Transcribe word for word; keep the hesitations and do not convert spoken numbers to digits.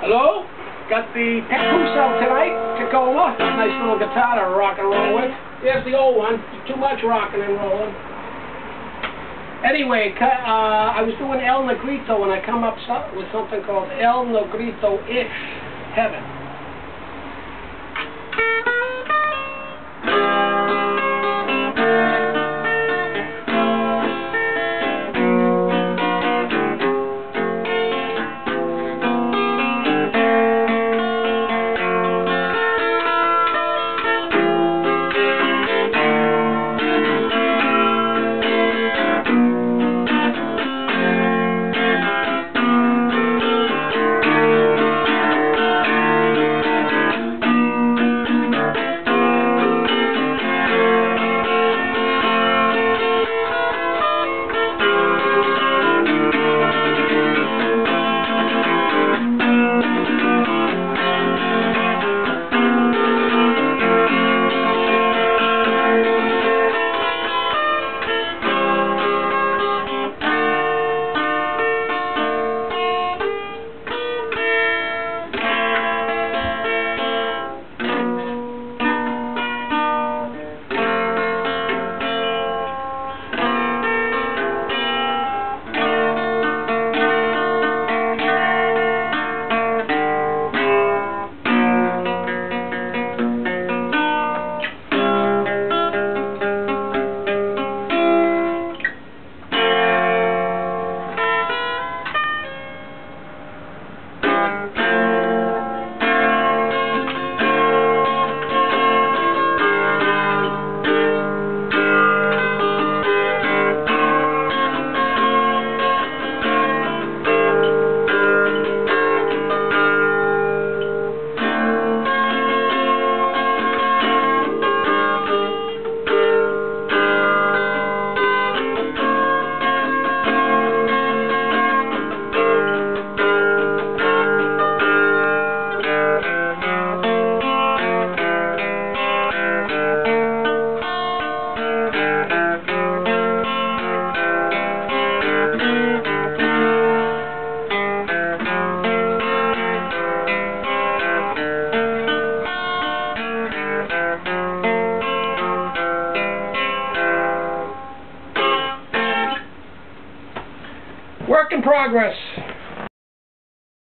Hello? Got the Papoose out tonight, Tacoma. Nice little guitar to rock and roll with. There's the old one. Too much rocking and rolling. Anyway, uh, I was doing El-Nigrito when I come up with something called El-Nigrito-ish Heaven. Work in progress.